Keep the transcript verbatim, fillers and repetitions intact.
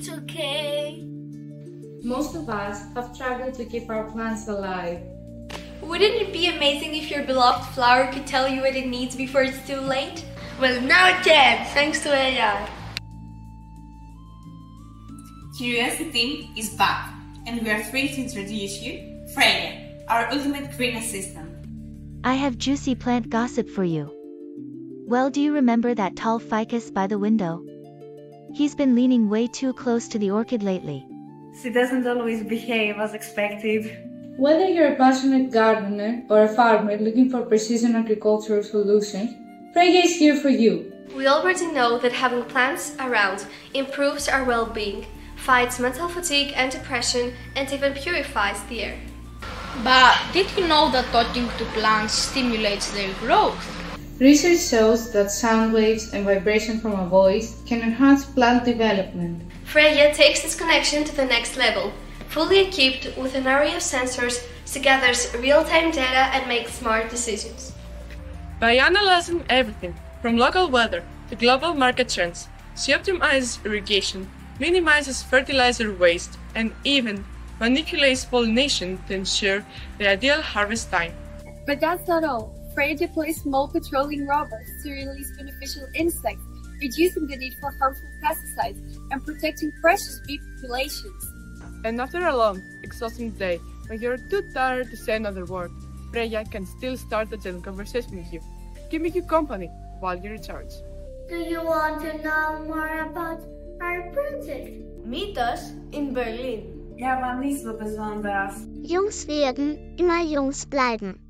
it's okay. Most of us have struggled to keep our plants alive. Wouldn't it be amazing if your beloved flower could tell you what it needs before it's too late? Well, now it can, thanks to A I. Curiosity is back, and we are thrilled to introduce you Freya, our ultimate green assistant. I have juicy plant gossip for you. Well, do you remember that tall ficus by the window? He's been leaning way too close to the orchid lately. She doesn't always behave as expected. Whether you're a passionate gardener or a farmer looking for precision agricultural solutions, Freya is here for you. We already know that having plants around improves our well-being, fights mental fatigue and depression, and even purifies the air. But did you know that talking to plants stimulates their growth? Research shows that sound waves and vibration from a voice can enhance plant development. Freya takes this connection to the next level. Fully equipped with an array of sensors, she gathers real-time data and makes smart decisions. By analyzing everything, from local weather to global market trends, she optimizes irrigation, minimizes fertilizer waste, and even manipulates pollination to ensure the ideal harvest time. But that's not all. Freya deploys small patrolling robots to release beneficial insects, reducing the need for harmful pesticides and protecting precious bee populations. And after a long, exhausting day, when you're too tired to say another word, Freya can still start a gentle conversation with you, giving you company while you recharge. Do you want to know more about our project? Meet us in Berlin. Ja, wann nicht so besonders. Jungs werden immer Jungs bleiben.